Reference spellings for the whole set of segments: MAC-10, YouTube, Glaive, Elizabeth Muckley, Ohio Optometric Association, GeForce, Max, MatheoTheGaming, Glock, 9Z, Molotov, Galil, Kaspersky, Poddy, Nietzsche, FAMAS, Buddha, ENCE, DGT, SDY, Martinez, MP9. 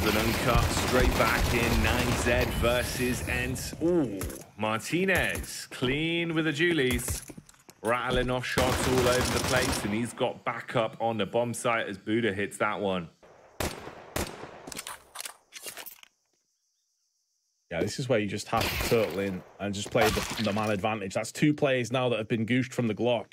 grabs an uncut, straight back in. 9Z versus ENCE. Ooh, Martinez, clean with the Julies. Rattling off shots all over the place, and he's got back up on the bomb site as Buddha hits that one. Yeah, this is where you just have to turtle in and just play the man advantage. That's two players now that have been goosed from the Glock.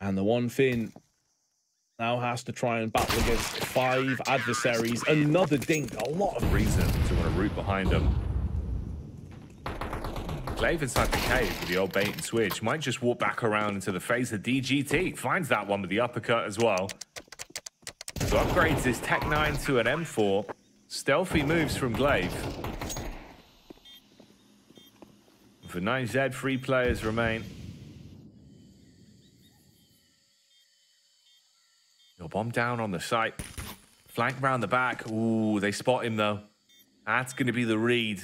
And the one Finn now has to try and battle against five adversaries. Another dink, a lot of reason to want to root behind them. Glaive inside the cave with the old bait and switch. Might just walk back around into the face of DGT. Finds that one with the uppercut as well. So upgrades his Tech 9 to an M4. Stealthy moves from Glaive. For 9Z, three players remain. He'll bomb down on the site. Flank round the back. Ooh, they spot him though. That's going to be the read.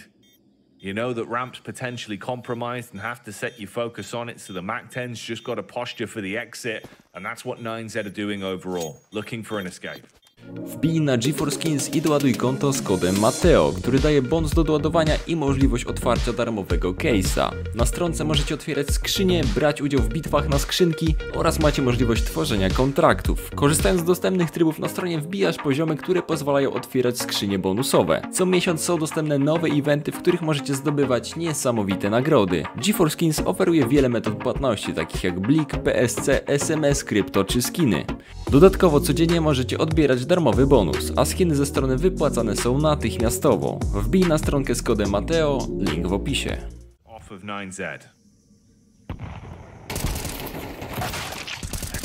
You know that ramp's potentially compromised and have to set your focus on it, so the MAC-10's just got a posture for the exit, and that's what 9Z are doing overall, looking for an escape. Wbij na GeForce Skins i doładuj konto z kodem Mateo, który daje bonus do doładowania i możliwość otwarcia darmowego case'a. Na stronce możecie otwierać skrzynie, brać udział w bitwach na skrzynki oraz macie możliwość tworzenia kontraktów. Korzystając z dostępnych trybów na stronie wbijasz poziomy, które pozwalają otwierać skrzynie bonusowe. Co miesiąc są dostępne nowe eventy, w których możecie zdobywać niesamowite nagrody. GeForce Skins oferuje wiele metod płatności, takich jak blik, PSC, SMS, krypto czy skiny. Dodatkowo codziennie możecie odbierać darmowy bonus, a skiny ze strony wypłacane są natychmiastowo. Wbij na stronkę z kodem Mateo, link w opisie. Off of 9Z.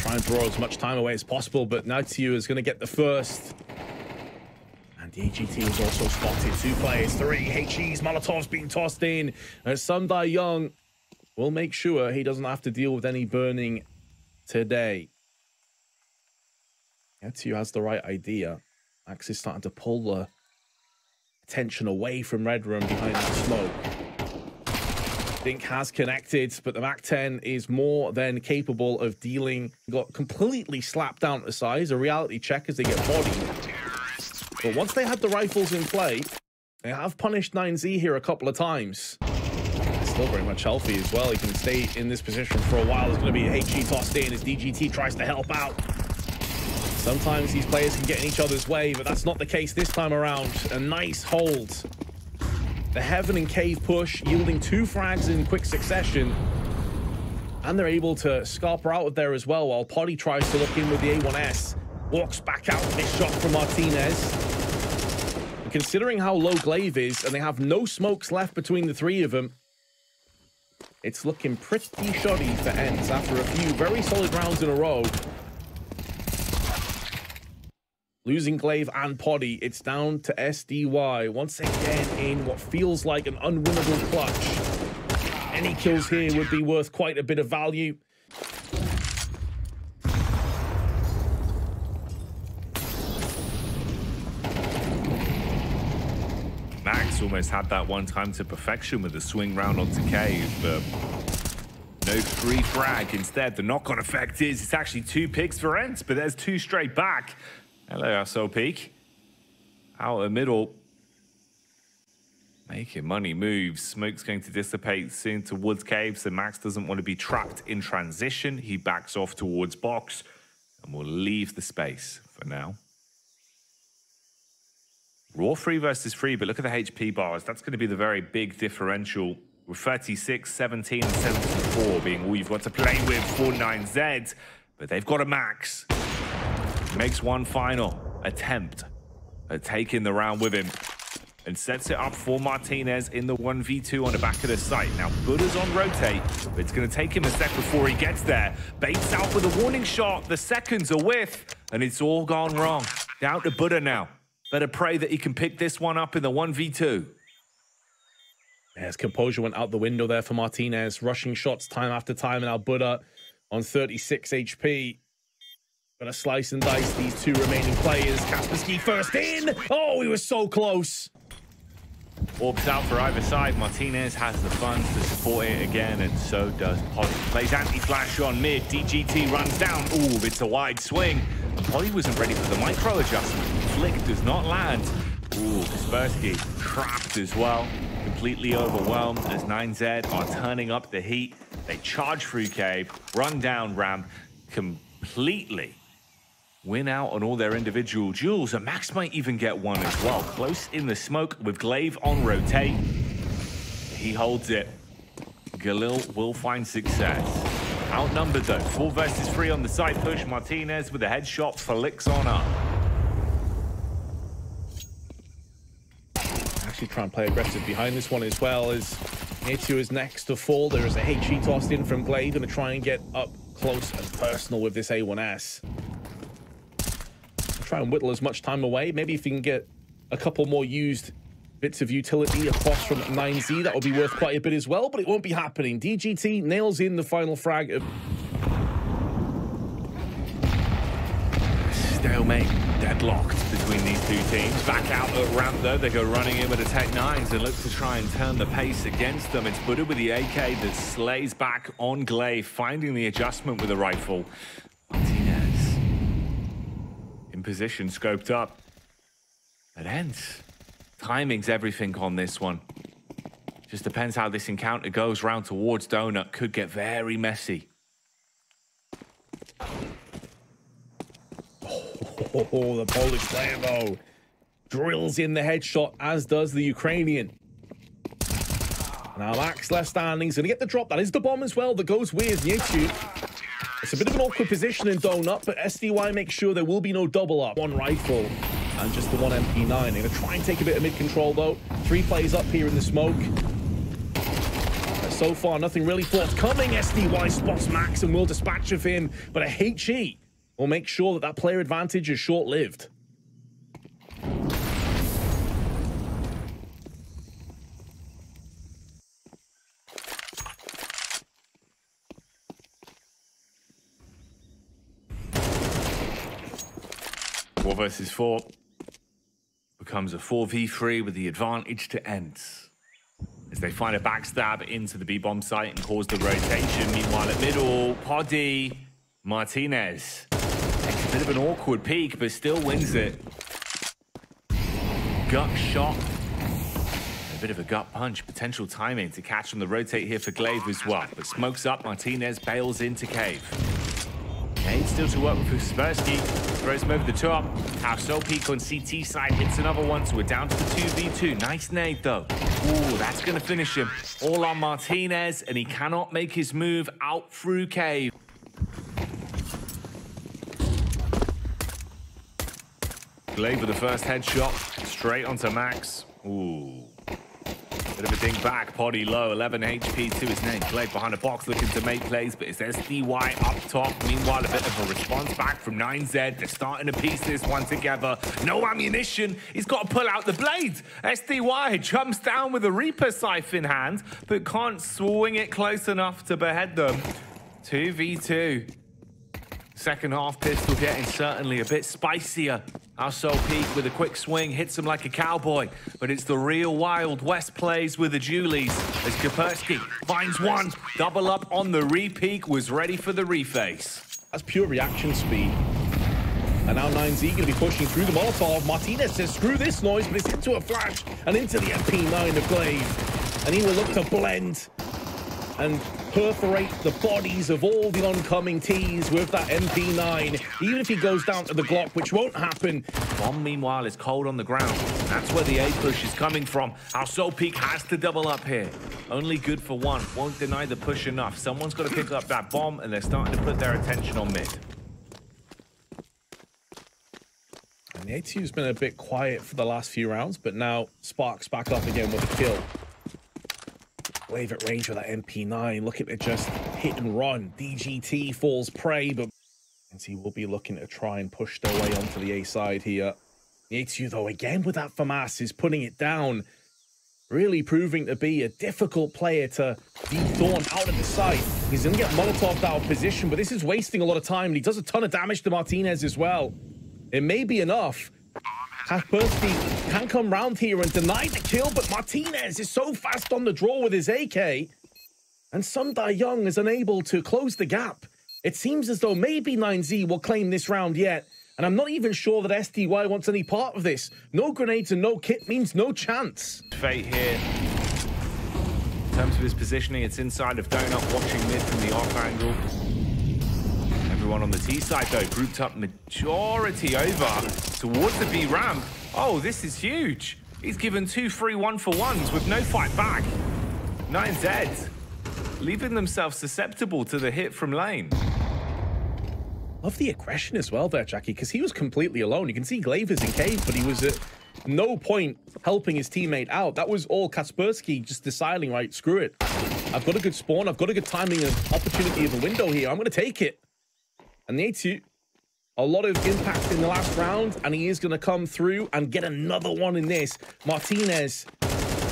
Try and throw as much time away as possible, but Natsu is going to get the first. And the AGT was also spotted. Two players, three HEs, Molotov's being tossed in. And Sundai Young will make sure he doesn't have to deal with any burning today. Etsu has the right idea. Max is starting to pull the attention away from Red Room behind that smoke. Dink has connected, but the MAC-10 is more than capable of dealing. Got completely slapped down to size. A reality check as they get bodied. But once they had the rifles in play, they have punished 9Z here a couple of times. Still very much healthy as well. He can stay in this position for a while. There's going to be a HE tossed in as DGT tries to help out. Sometimes these players can get in each other's way, but that's not the case this time around. A nice hold. The Heaven and Cave push, yielding two frags in quick succession. And they're able to scarper out of there as well, while Poddy tries to look in with the A1S. Walks back out with this shot from Martinez. And considering how low Glaive is, and they have no smokes left between the three of them, it's looking pretty shoddy for ENCE after a few very solid rounds in a row. Losing Glaive and Poddy, it's down to SDY. Once again in what feels like an unwinnable clutch. Any kills here would be worth quite a bit of value. Max almost had that one time to perfection with a swing round onto Cave, but no free frag. Instead, the knock-on effect is it's actually two picks for ENCE, but there's two straight back. Hello, SOPeak. Out of the middle. Making money moves. Smoke's going to dissipate soon towards Cave, so Max doesn't want to be trapped in transition. He backs off towards box and will leave the space for now. Raw 3 versus 3, but look at the HP bars. That's going to be the very big differential. With 36, 17, and 74 being all you've got to play with for 9Z, but they've got a Max. Makes one final attempt at taking the round with him and sets it up for Martinez in the 1v2 on the back of the site. Now, Buddha's on rotate, but it's going to take him a sec before he gets there. Baits out with a warning shot. The second's a whiff, and it's all gone wrong. Down to Buddha now. Better pray that he can pick this one up in the 1v2. His composure went out the window there for Martinez. Rushing shots time after time, and now Buddha on 36 HP. Gonna slice and dice these two remaining players. Kaspersky first in. Oh, he was so close. Orbs out for either side. Martinez has the funds to support it again, and so does Poddy. Plays anti-flash on mid. DGT runs down. Ooh, it's a wide swing. Poddy wasn't ready for the micro adjustment. Slick does not land. Ooh, Kaspersky trapped as well. Completely overwhelmed as 9Z are turning up the heat. They charge through cave, run down ramp, completely win out on all their individual duels, and Max might even get one as well. Close in the smoke with Glaive on rotate. He holds it. Galil will find success. Outnumbered though, 4 versus 3 on the side push. Martinez with a headshot for Licks on up. Actually try and play aggressive behind this one as well as Nitsu is next to fall. There is a HE tossed in from Glaive, gonna try and get up close and personal with this A1S. Try and whittle as much time away. Maybe if you can get a couple more used bits of utility across from 9Z, that will be worth quite a bit as well, but it won't be happening. DGT nails in the final frag of... Stalemate, deadlocked between these two teams. Back out at ramp though, they go running in with the Tech 9s and look to try and turn the pace against them. It's Buddha with the AK that slays back on Glaive, finding the adjustment with the rifle. Martinez in position, scoped up. It ends. Timing's everything on this one. Just depends how this encounter goes round towards Donut. Could get very messy. Oh, the Polish player though drills in the headshot, as does the Ukrainian. Now Max left standing, gonna get the drop. That is the bomb as well that goes with YouTube. It's a bit of an awkward position in Donut, but SDY makes sure there will be no double up. One rifle and just the one MP9. They're going to try and take a bit of mid-control, though. 3 players up here in the smoke. So far, nothing really forthcoming. SDY spots Max and will dispatch of him, but a HE will make sure that that player advantage is short-lived. Four versus four. Becomes a 4v3 with the advantage to ENCE as they find a backstab into the B-bomb site and cause the rotation. Meanwhile, at middle, Poddy, Martinez takes a bit of an awkward peek, but still wins it. Gut shot, a bit of a gut punch, potential timing to catch on the rotate here for Glaive as well, but smokes up. Martinez bails into cave. Still to work with Kaspersky, throws him over the top. Housel peek on CT side, hits another one, so we're down to the 2v2. Nice nade though. Ooh, that's gonna finish him. All on Martinez, and he cannot make his move out through cave. Glaive with the first headshot, straight onto Max. Ooh. Bit of a ding back, Poddy low, 11 HP to his name. Glaive behind the box looking to make plays, but it's SDY up top. Meanwhile, a bit of a response back from 9Z. They're starting to piece this one together. No ammunition, he's got to pull out the blade. SDY jumps down with a Reaper scythe in hand, but can't swing it close enough to behead them. 2v2. Second half, pistol getting certainly a bit spicier. Our Soul Peak with a quick swing hits him like a cowboy, but it's the real Wild West plays with the Julies as Kaspersky finds one. Double up on the re-peak, was ready for the reface. That's pure reaction speed. And now 9Z gonna be pushing through the Molotov. Martinez says, screw this noise, but it's into a flash and into the MP9 of Glaive. And he will look to blend and perforate the bodies of all the oncoming T's with that MP9, even if he goes down to the Glock, which won't happen. Bomb, meanwhile, is cold on the ground. That's where the A push is coming from. Our Soul Peak has to double up here. Only good for one. Won't deny the push enough. Someone's got to pick up that bomb, and they're starting to put their attention on mid. And the A2's been a bit quiet for the last few rounds, but now Sparks back up again with a kill. Glaive at range with that MP9, looking to just hit and run. DGT falls prey, but he will be looking to try and push their way onto the A side here. Nietzsche, though, again with that FAMAS, is putting it down. Really proving to be a difficult player to dethrone out of the side. He's going to get Molotov'd out of position, but this is wasting a lot of time, and he does a ton of damage to Martinez as well. It may be enough. Kaspersky can come round here and deny the kill, but Martinez is so fast on the draw with his AK, and Sung Dae Young is unable to close the gap. It seems as though maybe 9Z will claim this round yet, And I'm not even sure that SDY wants any part of this. No grenades and no kit means no chance. Fate here. In terms of his positioning, it's inside of Donut, watching mid from the off angle. Everyone on the T side, though, grouped up majority over towards the B ramp. Oh, this is huge. He's given 2 free 1-for-1s with no fight back. 9Z, leaving themselves susceptible to the hit from lane. Love the aggression as well there, Jackie, because he was completely alone. You can see Glaive is in cave, but he was at no point helping his teammate out. That was all Kaspersky just deciding, right, screw it. I've got a good spawn. I've got a good timing of opportunity of a window here. I'm going to take it. And the A2, a lot of impact in the last round, and he is going to come through and get another one in this. Martinez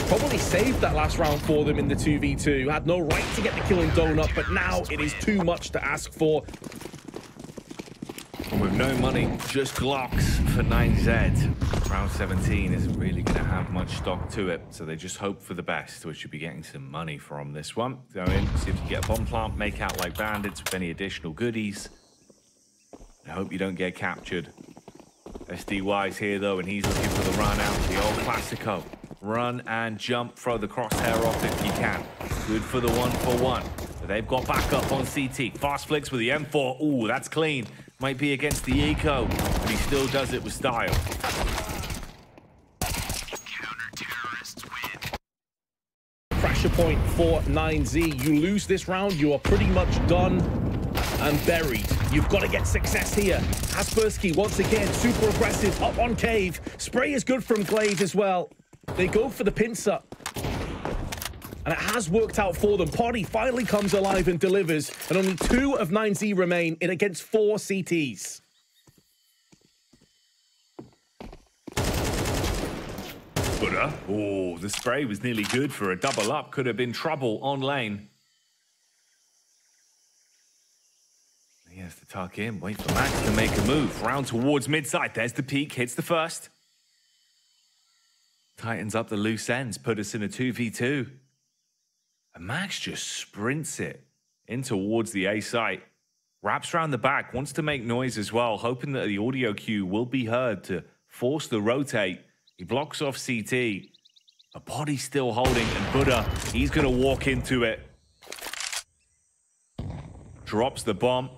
probably saved that last round for them in the 2v2. Had no right to get the kill in Donut, but now it is too much to ask for. And with no money, just Glocks for 9Z. Round 17 isn't really going to have much stock to it, so they just hope for the best, which should be getting some money from this one. Go in, see if you can get a bomb plant, make out like bandits with any additional goodies. I hope you don't get captured. SDY's here, though, and he's looking for the run out, the old Classico. Run and jump, throw the crosshair off if you can. Good for the 1-for-1. But they've got backup on CT. Fast flicks with the M4. Ooh, that's clean. Might be against the eco, but he still does it with style. Counter-terrorists win. Pressure point for 9Z. You lose this round, you are pretty much done and buried. You've got to get success here. Kaspersky, once again, super aggressive, up on Cave. Spray is good from Glaive as well. They go for the pincer up. And it has worked out for them. Poddy finally comes alive and delivers. And only 2 of 9Z remain in against 4 CTs. Buddha. Oh, the spray was nearly good for a double up. Could have been trouble on lane. He has to tuck in. Wait for Max to make a move. Round towards mid-side. There's the peak. Hits the first. Tightens up the loose ends. Put us in a 2v2. And Max just sprints it in towards the A site, wraps around the back, wants to make noise as well, hoping that the audio cue will be heard to force the rotate. He blocks off CT. A Poddy still holding, and Buddha, he's going to walk into it. Drops the bomb,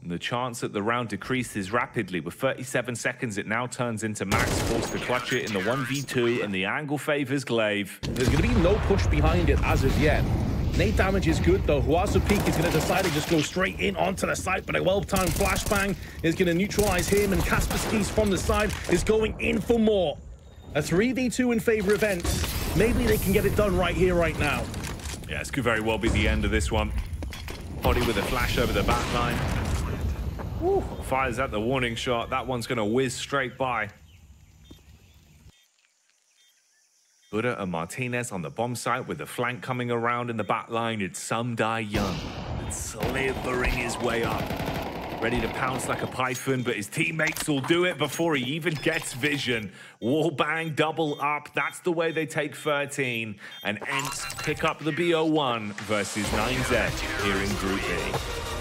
and the chance that the round decreases rapidly. With 37 seconds, it now turns into Max forced to clutch it in the 1v2, and the angle favors Glaive. There's going to be no push behind it as of yet. Nate damage is good, though. Huazu Peak is going to decide to just go straight in onto the site, but a well-timed flashbang is going to neutralize him, and Kaspersky's from the side is going in for more. A 3v2 in favor of ENCE. Maybe they can get it done right here, right now. Yeah, this could very well be the end of this one. Poddy with a flash over the back line. Ooh, fires at the warning shot. That one's going to whiz straight by. Buddha and Martinez on the bomb site with the flank coming around in the back line. It's Some Die Young. And slithering his way up. Ready to pounce like a python, but his teammates will do it before he even gets vision. Wall bang, double up. That's the way they take 13. And ENCE pick up the BO1 versus 9Z here in Group B.